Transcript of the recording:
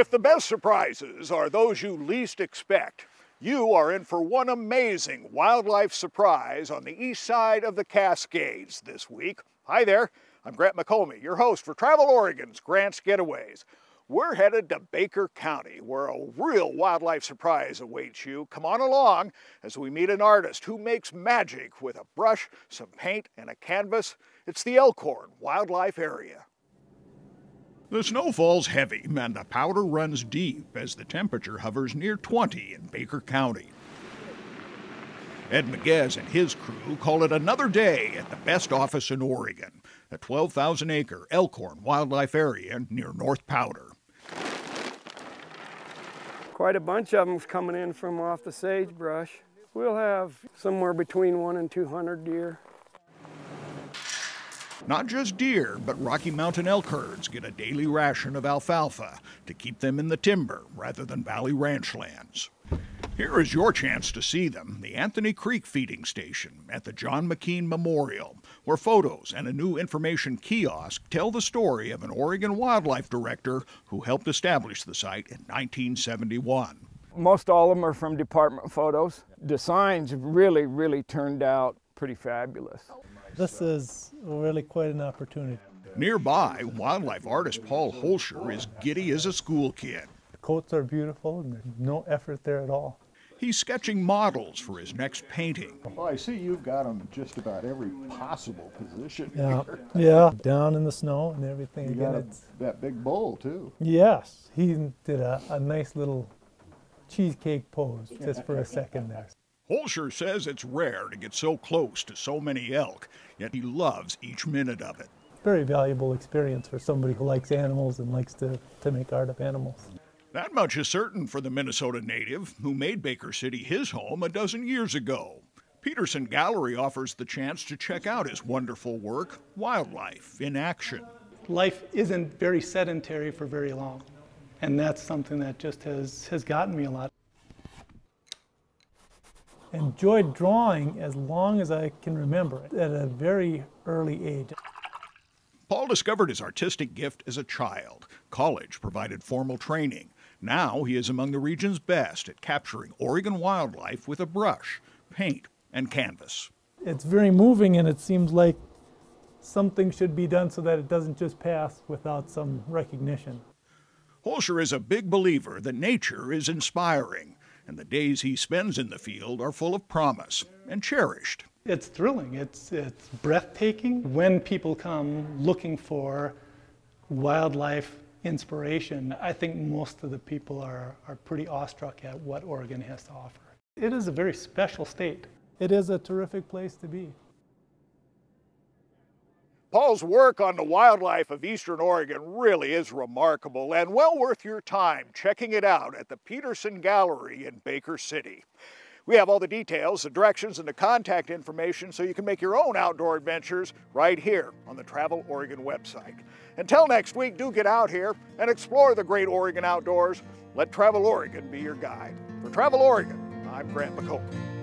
If the best surprises are those you least expect, you are in for one amazing wildlife surprise on the east side of the Cascades this week. Hi there, I'm Grant McComey, your host for Travel Oregon's Grant's Getaways. We're headed to Baker County, where a real wildlife surprise awaits you. Come on along as we meet an artist who makes magic with a brush, some paint, and a canvas. It's the Elkhorn Wildlife Area. The snow falls heavy and the powder runs deep as the temperature hovers near 20 in Baker County. Ed McGuez and his crew call it another day at the best office in Oregon, the 12,000-acre Elkhorn Wildlife Area near North Powder. Quite a bunch of them's coming in from off the sagebrush. We'll have somewhere between 100 and 200 deer. Not just deer, but Rocky Mountain elk herds get a daily ration of alfalfa to keep them in the timber rather than valley ranch lands. Here is your chance to see them, the Anthony Creek feeding station at the John McKean Memorial, where photos and a new information kiosk tell the story of an Oregon wildlife director who helped establish the site in 1971. Most all of them are from department photos. The signs really turned out pretty fabulous. This is really quite an opportunity. Nearby, wildlife artist Paul Hoelscher is giddy as a school kid. The coats are beautiful and there's no effort there at all. He's sketching models for his next painting. Well, I see you've got them just about every possible position here. Yeah, down in the snow and everything. You got that big bowl, too. Yes, he did a nice little cheesecake pose just for a second there. Hoelscher says it's rare to get so close to so many elk, yet he loves each minute of it. Very valuable experience for somebody who likes animals and likes to make art of animals. That much is certain for the Minnesota native who made Baker City his home a dozen years ago. Peterson Gallery offers the chance to check out his wonderful work, Wildlife in Action. Life isn't very sedentary for very long, and that's something that just has gotten me a lot. Enjoyed drawing as long as I can remember at a very early age. Paul discovered his artistic gift as a child. College provided formal training. Now he is among the region's best at capturing Oregon wildlife with a brush, paint, and canvas. It's very moving, and it seems like something should be done so that it doesn't just pass without some recognition. Hoelscher is a big believer that nature is inspiring, and the days he spends in the field are full of promise and cherished. It's thrilling, it's breathtaking. When people come looking for wildlife inspiration, I think most of the people are pretty awestruck at what Oregon has to offer. It is a very special state. It is a terrific place to be. Paul's work on the wildlife of eastern Oregon really is remarkable and well worth your time checking it out at the Peterson Gallery in Baker City. We have all the details, the directions, and the contact information so you can make your own outdoor adventures right here on the Travel Oregon website. Until next week, do get out here and explore the great Oregon outdoors. Let Travel Oregon be your guide. For Travel Oregon, I'm Grant McCulloch.